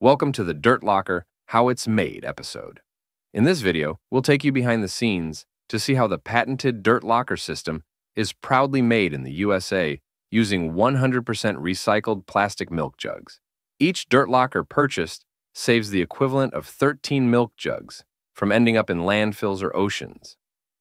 Welcome to the Dirt Locker How It's Made episode. In this video, we'll take you behind the scenes to see how the patented Dirt Locker system is proudly made in the USA using 100% recycled plastic milk jugs. Each Dirt Locker purchased saves the equivalent of 13 milk jugs from ending up in landfills or oceans.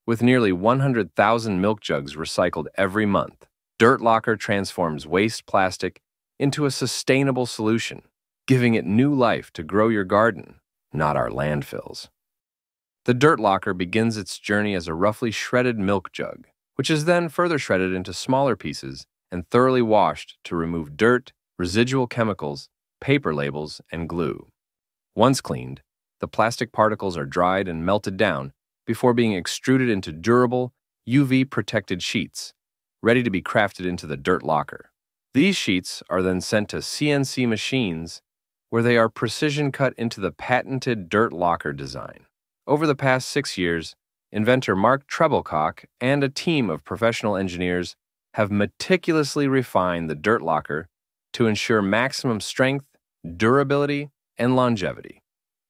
With nearly 100,000 milk jugs recycled every month, Dirt Locker transforms waste plastic into a sustainable solution, giving it new life to grow your garden, not our landfills. The Dirt Locker begins its journey as a roughly shredded milk jug, which is then further shredded into smaller pieces and thoroughly washed to remove dirt, residual chemicals, paper labels, and glue. Once cleaned, the plastic particles are dried and melted down before being extruded into durable, UV-protected sheets, ready to be crafted into the Dirt Locker. These sheets are then sent to CNC machines where they are precision cut into the patented Dirt Locker design. Over the past 6 years, inventor Mark Trebelcock and a team of professional engineers have meticulously refined the Dirt Locker to ensure maximum strength, durability, and longevity,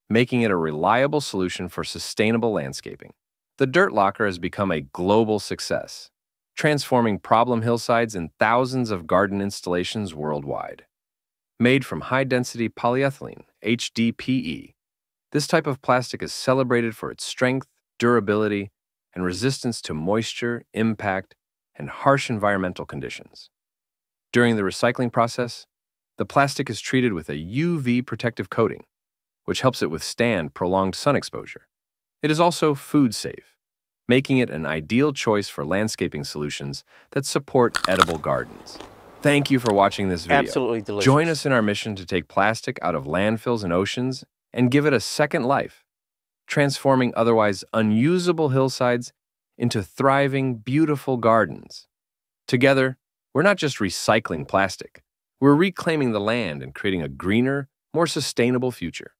making it a reliable solution for sustainable landscaping. The Dirt Locker has become a global success, transforming problem hillsides and thousands of garden installations worldwide. Made from high-density polyethylene, HDPE, this type of plastic is celebrated for its strength, durability, and resistance to moisture, impact, and harsh environmental conditions. During the recycling process, the plastic is treated with a UV protective coating, which helps it withstand prolonged sun exposure. It is also food safe, making it an ideal choice for landscaping solutions that support edible gardens. Thank you for watching this video. Absolutely delicious. Join us in our mission to take plastic out of landfills and oceans and give it a second life, transforming otherwise unusable hillsides into thriving, beautiful gardens. Together, we're not just recycling plastic, we're reclaiming the land and creating a greener, more sustainable future.